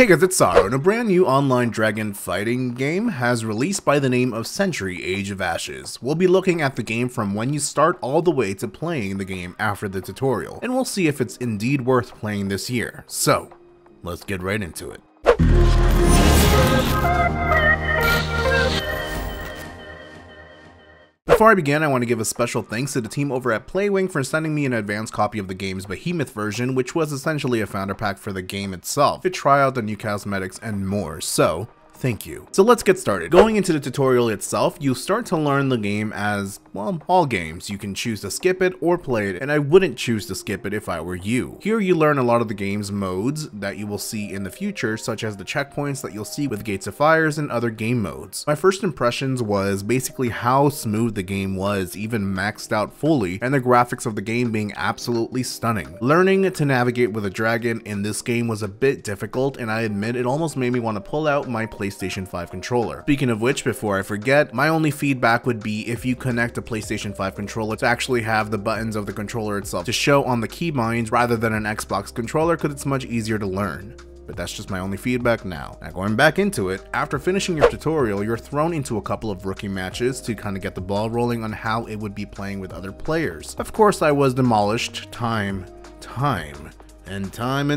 Hey guys, it's Saru, and a brand new online dragon fighting game has released by the name of Century: Age of Ashes. We'll be looking at the game from when you start all the way to playing the game after the tutorial, and we'll see if it's indeed worth playing this year. So, let's get right into it. Before I begin, I want to give a special thanks to the team over at Playwing for sending me an advanced copy of the game's Behemoth version, which was essentially a founder pack for the game itself, to try out the new cosmetics and more, so thank you. So let's get started. Going into the tutorial itself, you start to learn the game as, well, all games. You can choose to skip it or play it, and I wouldn't choose to skip it if I were you. Here you learn a lot of the game's modes that you will see in the future, such as the checkpoints that you'll see with Gates of Fires and other game modes. My first impressions was basically how smooth the game was, even maxed out fully, and the graphics of the game being absolutely stunning. Learning to navigate with a dragon in this game was a bit difficult, and I admit it almost made me want to pull out my PlayStation 5 controller. Speaking of which, before I forget, my only feedback would be if you connect a PlayStation 5 controller to actually have the buttons of the controller itself to show on the keybinds rather than an Xbox controller, because it's much easier to learn. But that's just my only feedback now. Now going back into it, after finishing your tutorial, you're thrown into a couple of rookie matches to kind of get the ball rolling on how it would be playing with other players. Of course, I was demolished time and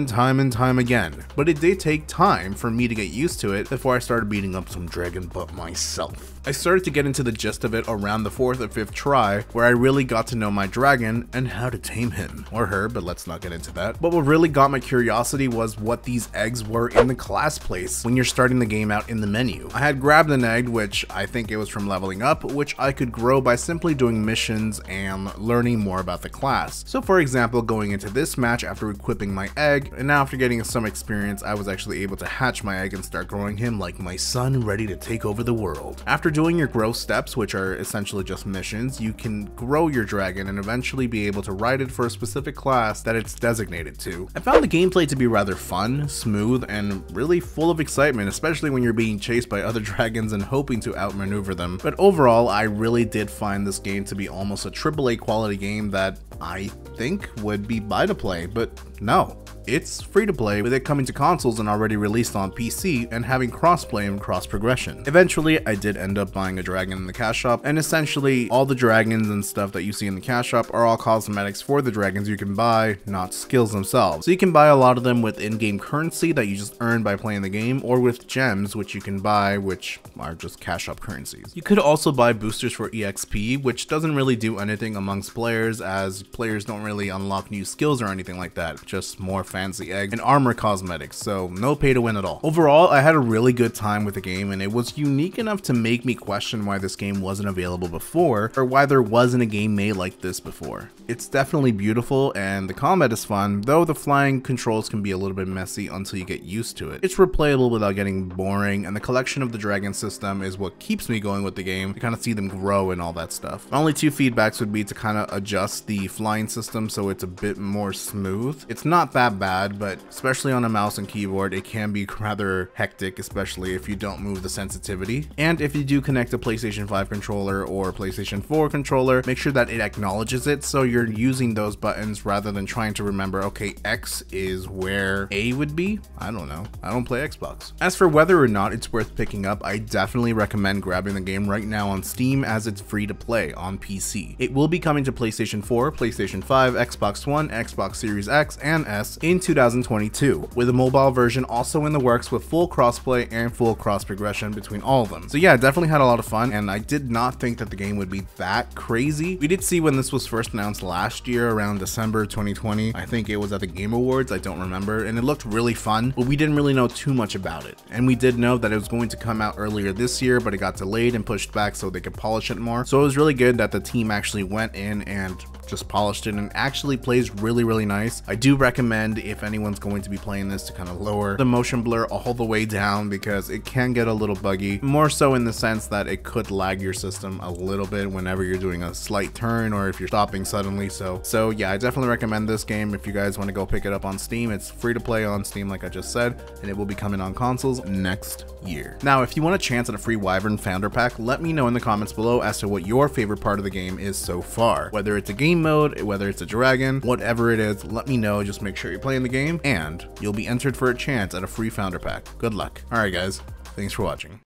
time again, but it did take time for me to get used to it before I started beating up some dragon butt myself. I started to get into the gist of it around the 4th or 5th try, where I really got to know my dragon and how to tame him, or her, but let's not get into that. But what really got my curiosity was what these eggs were in the class place when you're starting the game out in the menu. I had grabbed an egg, which I think it was from leveling up, which I could grow by simply doing missions and learning more about the class. So for example, going into this match after equipping my egg, and after getting some experience, I was actually able to hatch my egg and start growing him like my son, ready to take over the world. After doing your growth steps, which are essentially just missions, you can grow your dragon and eventually be able to ride it for a specific class that it's designated to. I found the gameplay to be rather fun, smooth, and really full of excitement, especially when you're being chased by other dragons and hoping to outmaneuver them. But overall, I really did find this game to be almost a AAA quality game that I think would be buy to play, but no, it's free to play, with it coming to consoles and already released on PC and having crossplay and cross progression. Eventually, I did end up buying a dragon in the cash shop, and essentially all the dragons and stuff that you see in the cash shop are all cosmetics for the dragons you can buy, not skills themselves. So you can buy a lot of them with in-game currency that you just earn by playing the game, or with gems which you can buy, which are just cash shop currencies. You could also buy boosters for EXP, which doesn't really do anything amongst players, as players don't really unlock new skills or anything like that, just more fancy eggs and armor cosmetics, so no pay to win at all. Overall, I had a really good time with the game, and it was unique enough to make me question why this game wasn't available before, or why there wasn't a game made like this before. It's definitely beautiful, and the combat is fun, though the flying controls can be a little bit messy until you get used to it. It's replayable without getting boring, and the collection of the dragon system is what keeps me going with the game, to kind of see them grow and all that stuff. My only two feedbacks would be to kind of adjust the flying system so it's a bit more smooth. It's not that bad, but especially on a mouse and keyboard, it can be rather hectic, especially if you don't move the sensitivity. And if you do connect a PlayStation 5 controller or PlayStation 4 controller, make sure that it acknowledges it, so you're using those buttons rather than trying to remember, okay, X is where A would be? I don't know. I don't play Xbox. As for whether or not it's worth picking up, I definitely recommend grabbing the game right now on Steam, as it's free to play on PC. It will be coming to PlayStation 4, PlayStation 5, Xbox One, Xbox Series X, and S in 2022, with a mobile version also in the works with full crossplay and full cross progression between all of them. So yeah, definitely had a lot of fun, and I did not think that the game would be that crazy. We did see when this was first announced last year around December 2020, I think it was at the Game Awards, I don't remember, and it looked really fun, but we didn't really know too much about it. And we did know that it was going to come out earlier this year, but it got delayed and pushed back so they could polish it more. So it was really good that the team actually went in and just polished it, and actually plays really, really nice. I do recommend, if anyone's going to be playing this, to kind of lower the motion blur all the way down, because it can get a little buggy, more so in the sense that it could lag your system a little bit whenever you're doing a slight turn or if you're stopping suddenly. So yeah, I definitely recommend this game if you guys want to go pick it up on Steam. It's free to play on Steam, like I just said, and it will be coming on consoles next year. Now, if you want a chance at a free Wyvern founder pack, let me know in the comments below as to what your favorite part of the game is so far, whether it's a game mode, whether it's a dragon, whatever it is, let me know. Just make sure you're playing the game and you'll be entered for a chance at a free founder pack. Good luck. Alright guys, thanks for watching.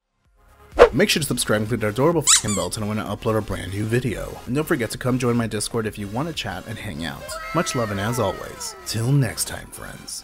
Make sure to subscribe and click that adorable f***ing bell to know when I upload a brand new video. And don't forget to come join my Discord if you want to chat and hang out. Much love and as always, till next time friends.